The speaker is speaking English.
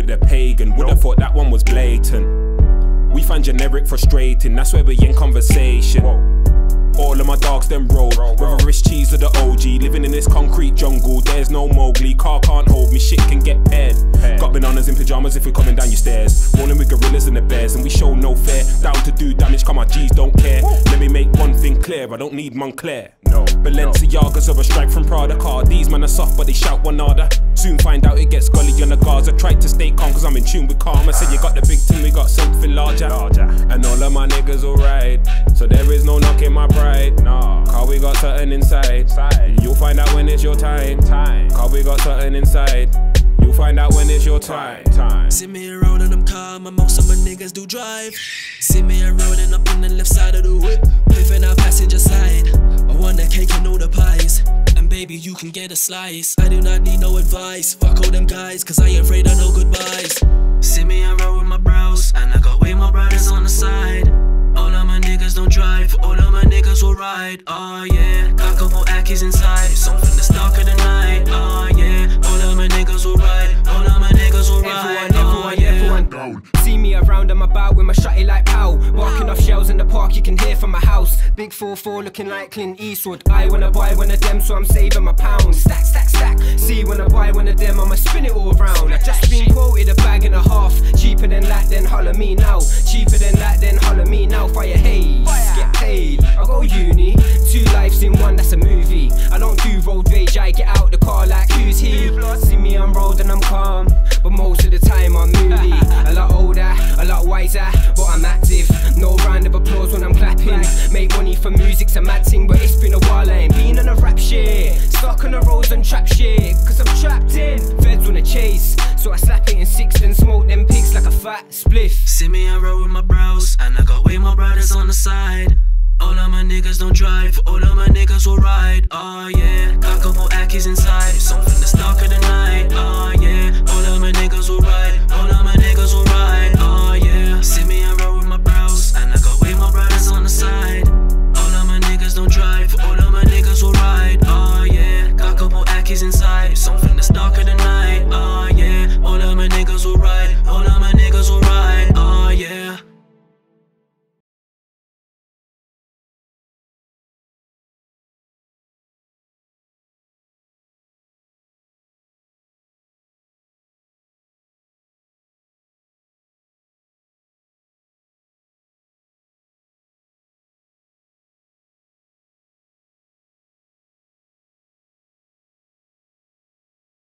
with a pagan. Would have thought that one was blatant. We find generic frustrating, that's where we in conversation. All of my dogs them roll, whether it's Cheese or the OG. Living in this concrete jungle, there's no Mowgli. Car can't hold me, shit can get paired. Got bananas in pyjamas if we're coming down your stairs. Rolling with gorillas and the bears, and we show no fear. Down to do damage, come on, G's don't care. Let me make one thing clear, I don't need Moncler. Balenciagas are a strike from Prada car. These men are soft but they shout one order. Soon find out it gets gully on the Gaza. Tried to stay calm cause I'm in tune with karma. Said you got the big thing, we got something larger. And all of my niggas alright, so there is no knocking my pride. Cause we got something inside. You'll find out when it's your time. Cause we got something inside. You'll find out when it's your time. See me around and I'm calm, and most of my niggas do drive. See me around and up on the left side of the whip, piffing our passenger side. I want the cake and all the pies, and baby you can get a slice. I do not need no advice, fuck all them guys, cause I ain't afraid of no goodbyes. See me around with my bros, and I got way more brothers on the side. All of my niggas don't drive, all of my niggas will ride. Oh yeah, got a couple Ackies inside, something that's darker than night. Oh yeah, all of my niggas will ride, all of my niggas will ride. Oh yeah. See me around, I'm about with my shotty like pow. Barking off shells in the park, you can hear from my house. Big 4-4 looking like Clint Eastwood. I wanna buy one of them, so I'm saving my pounds. Stack, stack, stack. See, when I buy one of them, I'ma spin it all around. I just been quoted a bag and a half. Cheaper than that, then holler me now. Cheaper than that, then holler me now. Fire haze, get paid. I go uni, 2 lives in one, that's a movie. I don't do road rage, I get out the car like who's he? See me on road and I'm calm, but most of the time I'm moody. A lot older, a lot wiser, but I'm active. No round of applause when I'm clapping. Make money for music's a mad thing, but it's been a while. I ain't been on a rap shit, stuck on the roads and trap shit, cause I'm trapped in. Feds wanna chase, so I slap it in 6 and smoke them pigs like a fat spliff. See me a roll with my bros, and I got way more brothers on the side. All of my niggas don't drive, all of my niggas will ride. Oh yeah, got a couple Ackies inside, something that's darker than night.